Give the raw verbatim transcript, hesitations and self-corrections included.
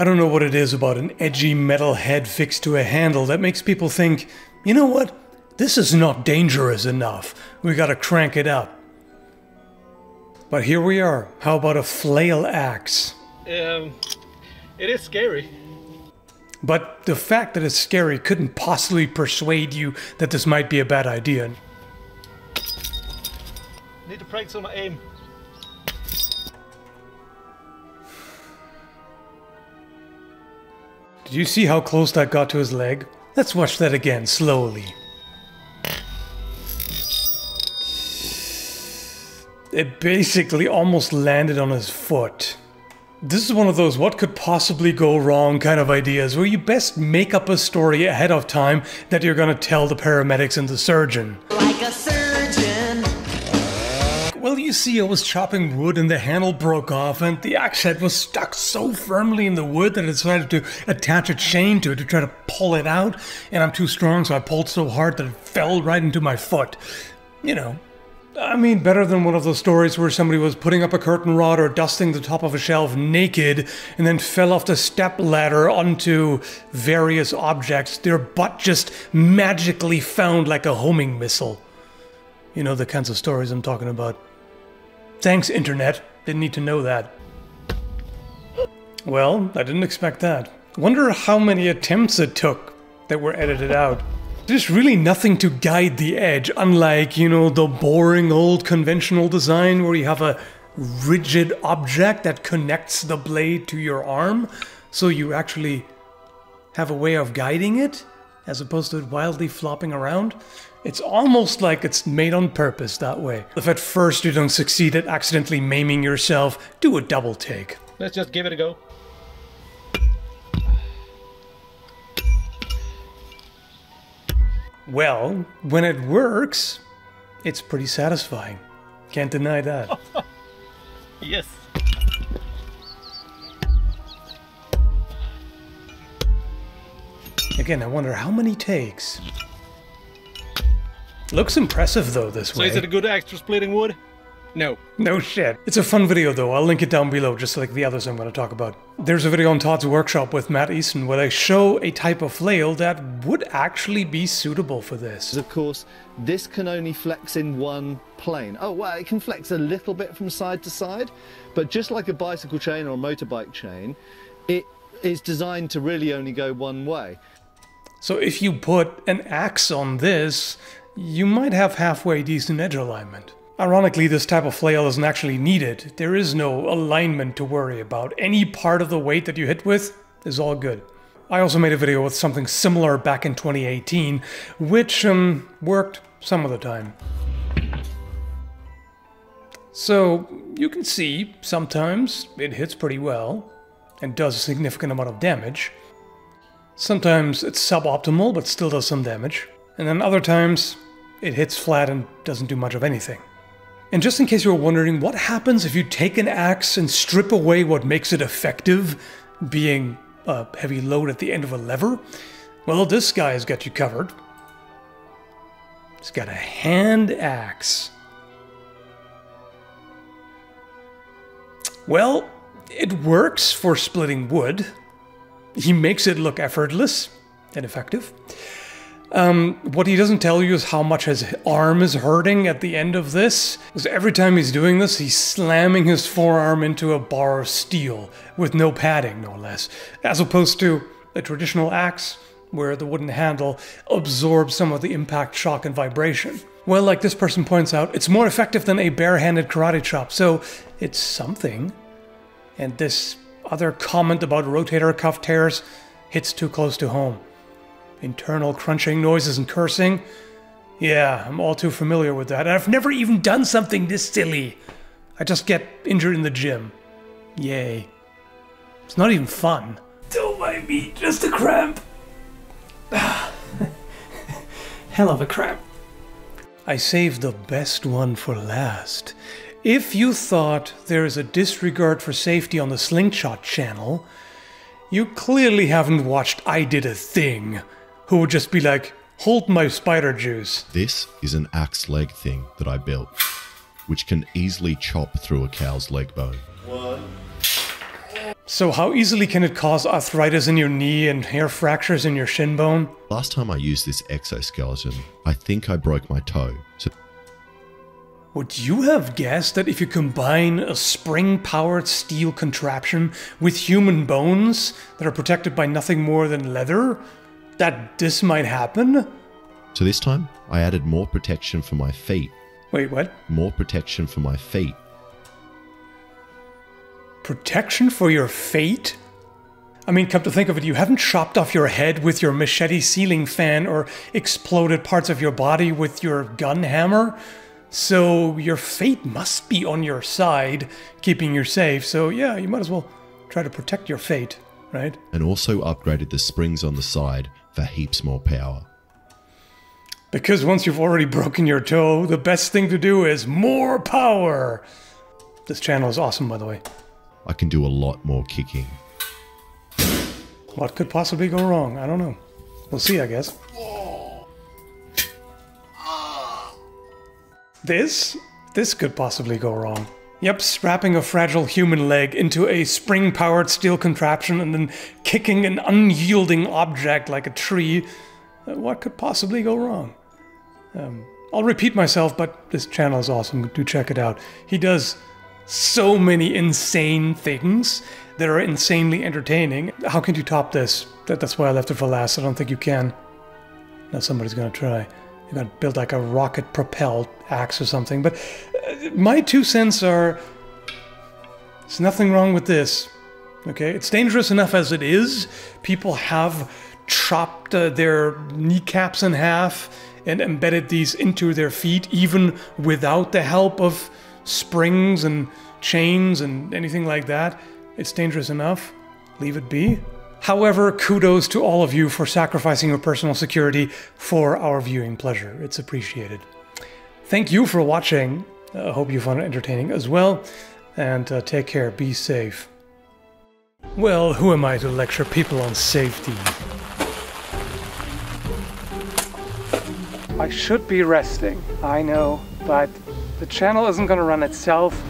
I don't know what it is about an edgy metal head fixed to a handle that makes people think, you know what, this is not dangerous enough, we gotta crank it up. But here we are. How about a flail axe? Um, it is scary. But the fact that it's scary couldn't possibly persuade you that this might be a bad idea. Need to practice on my aim. Did you see how close that got to his leg? Let's watch that again, slowly. It basically almost landed on his foot. This is one of those what could possibly go wrong kind of ideas where you best make up a story ahead of time that you're gonna tell the paramedics and the surgeon. Like a surgeon. Well, you see, I was chopping wood and the handle broke off and the axe head was stuck so firmly in the wood that I decided to attach a chain to it to try to pull it out, and I'm too strong, so I pulled so hard that it fell right into my foot. You know, I mean, better than one of those stories where somebody was putting up a curtain rod or dusting the top of a shelf naked and then fell off the step ladder onto various objects, their butt just magically found like a homing missile. You know the kinds of stories I'm talking about. Thanks, internet. Didn't need to know that. Well, I didn't expect that. Wonder how many attempts it took that were edited out. There's really nothing to guide the edge, unlike, you know, the boring old conventional design where you have a rigid object that connects the blade to your arm, so you actually have a way of guiding it, as opposed to it wildly flopping around. It's almost like it's made on purpose that way. If at first you don't succeed at accidentally maiming yourself, do a double take. Let's just give it a go. Well, when it works, it's pretty satisfying. Can't deny that. Yes. Again, I wonder how many takes. Looks impressive though this way. So is it a good axe for splitting wood? No. No shit. It's a fun video though, I'll link it down below just like the others I'm going to talk about. There's a video on Todd's Workshop with Matt Easton where they show a type of flail that would actually be suitable for this. Of course, this can only flex in one plane. Oh well, it can flex a little bit from side to side, but just like a bicycle chain or a motorbike chain, it is designed to really only go one way. So if you put an axe on this, you might have halfway decent edge alignment. Ironically, this type of flail isn't actually needed. There is no alignment to worry about. Any part of the weight that you hit with is all good. I also made a video with something similar back in twenty eighteen, which um, worked some of the time. So you can see sometimes it hits pretty well and does a significant amount of damage. Sometimes it's suboptimal but still does some damage. And then other times it hits flat and doesn't do much of anything. And just in case you were wondering, what happens if you take an axe and strip away what makes it effective, being a heavy load at the end of a lever? Well, this guy's got you covered. He's got a hand axe. Well, it works for splitting wood. He makes it look effortless and effective. Um, what he doesn't tell you is how much his arm is hurting at the end of this. Because every time he's doing this, he's slamming his forearm into a bar of steel, with no padding, no less. As opposed to a traditional axe, where the wooden handle absorbs some of the impact, shock, and vibration. Well, like this person points out, it's more effective than a barehanded karate chop, so it's something. And this other comment about rotator cuff tears hits too close to home. Internal crunching noises and cursing. Yeah, I'm all too familiar with that. I've never even done something this silly. I just get injured in the gym. Yay. It's not even fun. Don't mind me, just a cramp. Hell of a cramp. I saved the best one for last. If you thought there is a disregard for safety on the Slingshot channel, you clearly haven't watched I Did a Thing, who would just be like, hold my spider juice. This is an axe leg thing that I built, which can easily chop through a cow's leg bone. One. So how easily can it cause arthritis in your knee and hair fractures in your shin bone? Last time I used this exoskeleton, I think I broke my toe. So would you have guessed that if you combine a spring-powered steel contraption with human bones that are protected by nothing more than leather, that this might happen? So this time, I added more protection for my feet. Wait, what? More protection for my feet. Protection for your feet? I mean, come to think of it, you haven't chopped off your head with your machete ceiling fan or exploded parts of your body with your gun hammer. So your fate must be on your side, keeping you safe. So yeah, you might as well try to protect your fate, right? And also upgraded the springs on the side for heaps more power. Because once you've already broken your toe, the best thing to do is more power. This channel is awesome, by the way. I can do a lot more kicking. What could possibly go wrong? I don't know. We'll see, I guess. This? This could possibly go wrong. Yep, strapping a fragile human leg into a spring-powered steel contraption and then kicking an unyielding object like a tree. What could possibly go wrong? Um, I'll repeat myself, but this channel is awesome. Do check it out. He does so many insane things that are insanely entertaining. How can you top this? That, that's why I left it for last. I don't think you can. Now somebody's gonna try. You're gonna build like a rocket-propelled axe or something, but my two cents are, there's nothing wrong with this, okay? It's dangerous enough as it is. People have chopped uh, their kneecaps in half and embedded these into their feet, even without the help of springs and chains and anything like that. It's dangerous enough. Leave it be. However, kudos to all of you for sacrificing your personal security for our viewing pleasure. It's appreciated. Thank you for watching. I uh, hope you found it entertaining as well. And uh, take care. Be safe. Well, who am I to lecture people on safety? I should be resting, I know, but the channel isn't going to run itself.